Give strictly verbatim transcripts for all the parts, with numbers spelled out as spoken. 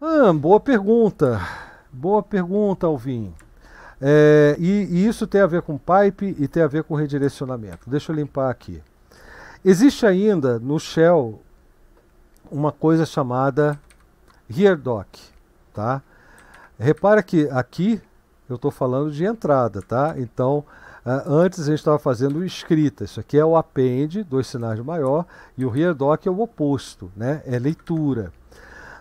Ah, boa pergunta. Boa pergunta, Alvin. É, e, e isso tem a ver com pipe e tem a ver com redirecionamento. Deixa eu limpar aqui. Existe ainda no Shell uma coisa chamada HereDoc, tá? Repara que aqui eu estou falando de entrada, tá? Então, antes a gente estava fazendo escrita. Isso aqui é o append, dois sinais de maior, e o HereDoc é o oposto, né? É leitura.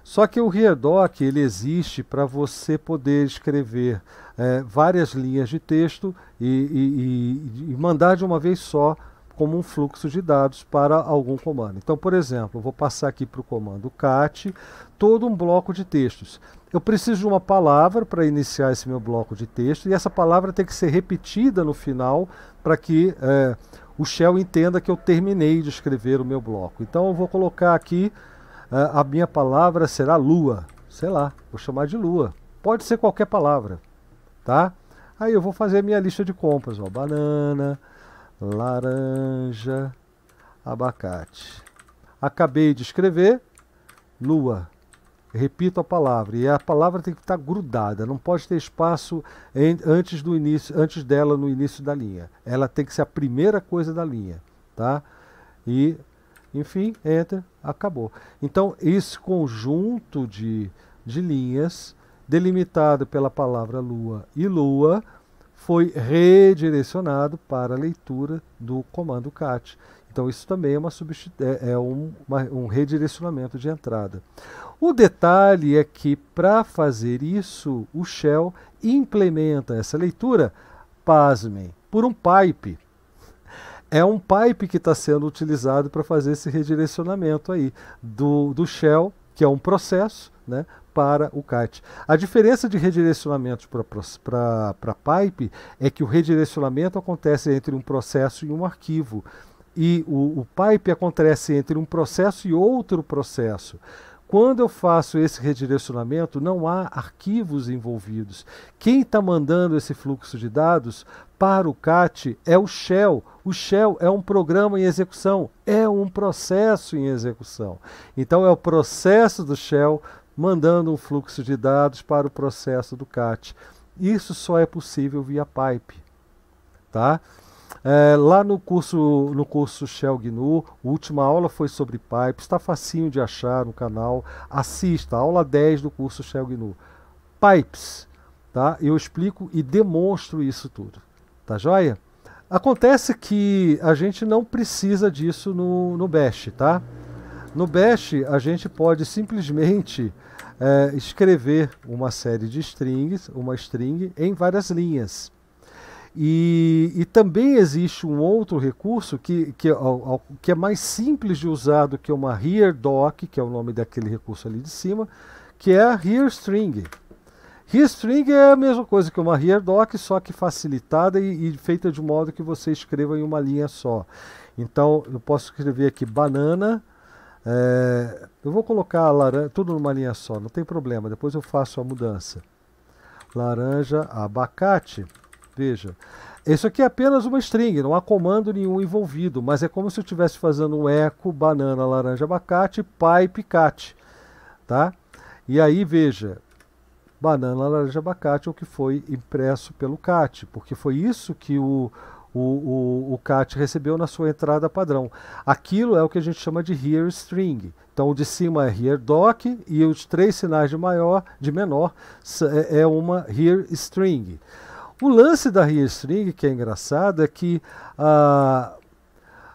Só que o HereDoc, ele existe para você poder escrever é, várias linhas de texto e, e, e mandar de uma vez só como um fluxo de dados para algum comando. Então, por exemplo, eu vou passar aqui para o comando cat, todo um bloco de textos. Eu preciso de uma palavra para iniciar esse meu bloco de texto, e essa palavra tem que ser repetida no final para que é, o Shell entenda que eu terminei de escrever o meu bloco. Então, eu vou colocar aqui, é, a minha palavra será lua, sei lá, vou chamar de lua. Pode ser qualquer palavra, tá? Aí eu vou fazer a minha lista de compras, ó, banana, laranja, abacate. Acabei de escrever lua, repito a palavra, e a palavra tem que estar grudada, não pode ter espaço em, antes do início, antes dela no início da linha. Ela tem que ser a primeira coisa da linha, tá? E enfim, enter, acabou. Então esse conjunto de, de linhas delimitado pela palavra lua e lua foi redirecionado para a leitura do comando cat. Então isso também é, uma é um, uma, um redirecionamento de entrada. O detalhe é que para fazer isso, o Shell implementa essa leitura, pasmem, por um pipe. É um pipe que está sendo utilizado para fazer esse redirecionamento aí do, do Shell, que é um processo, né, para o cat. A diferença de redirecionamento para pipe é que o redirecionamento acontece entre um processo e um arquivo, e o, o pipe acontece entre um processo e outro processo. Quando eu faço esse redirecionamento, não há arquivos envolvidos. Quem está mandando esse fluxo de dados para o cat é o Shell. O Shell é um programa em execução, é um processo em execução. Então é o processo do Shell mandando um fluxo de dados para o processo do cat. Isso só é possível via pipe, tá? É, lá no curso, no curso Shell G N U, a última aula foi sobre pipe, está facinho de achar no canal, assista, aula dez do curso Shell G N U. Pipes, tá? Eu explico e demonstro isso tudo, tá joia? Acontece que a gente não precisa disso no, no Bash, tá? No Bash, a gente pode simplesmente é, escrever uma série de strings, uma string em várias linhas. E, e também existe um outro recurso que, que, ao, ao, que é mais simples de usar do que uma HereDoc, que é o nome daquele recurso ali de cima, que é a HereString. HereString é a mesma coisa que uma HereDoc, só que facilitada e, e feita de modo que você escreva em uma linha só. Então, eu posso escrever aqui banana. É, eu vou colocar a laranja, tudo numa linha só, não tem problema, depois eu faço a mudança. Laranja, abacate, veja, isso aqui é apenas uma string, não há comando nenhum envolvido, mas é como se eu estivesse fazendo um eco, banana, laranja, abacate, pipe, cat, tá? E aí veja, banana, laranja, abacate é o que foi impresso pelo cat, porque foi isso que o O, o, o cat recebeu na sua entrada padrão. Aquilo é o que a gente chama de HereString. Então o de cima é HereDoc e os três sinais de maior, de menor é uma HereString. O lance da HereString, que é engraçado, é que ah,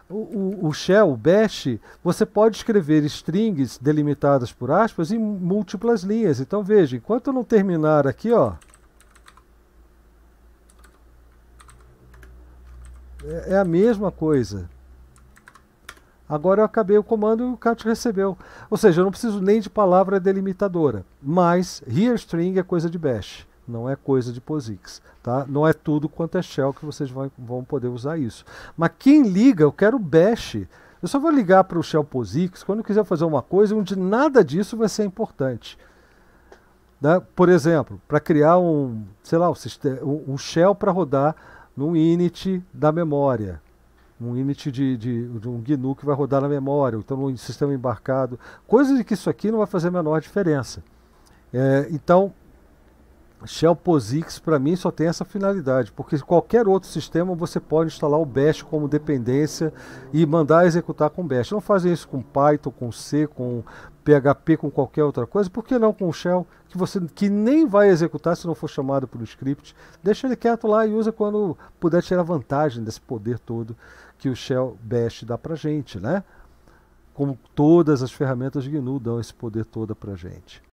o, o Shell, o Bash, você pode escrever strings delimitadas por aspas em múltiplas linhas. Então veja, enquanto eu não terminar aqui, ó, é a mesma coisa. Agora eu acabei o comando e o cat recebeu. Ou seja, eu não preciso nem de palavra delimitadora. Mas HereString é coisa de Bash, não é coisa de POSIX, tá? Não é tudo quanto é Shell que vocês vão, vão poder usar isso. Mas quem liga, eu quero Bash. Eu só vou ligar para o Shell POSIX quando eu quiser fazer uma coisa onde nada disso vai ser importante. Né? Por exemplo, para criar um, sei lá, um Shell para rodar num init da memória, um init de, de, de um G N U que vai rodar na memória, ou então num sistema embarcado, coisa de que isso aqui não vai fazer a menor diferença. É, então, Shell POSIX para mim só tem essa finalidade, porque qualquer outro sistema você pode instalar o Bash como dependência e mandar executar com Bash. Não fazem isso com Python, com C, com P H P, com qualquer outra coisa. Por que não com o Shell, que você que nem vai executar se não for chamado por um script? Deixa ele quieto lá e usa quando puder tirar vantagem desse poder todo que o Shell Bash dá pra gente, né? Como todas as ferramentas G N U dão esse poder todo pra gente.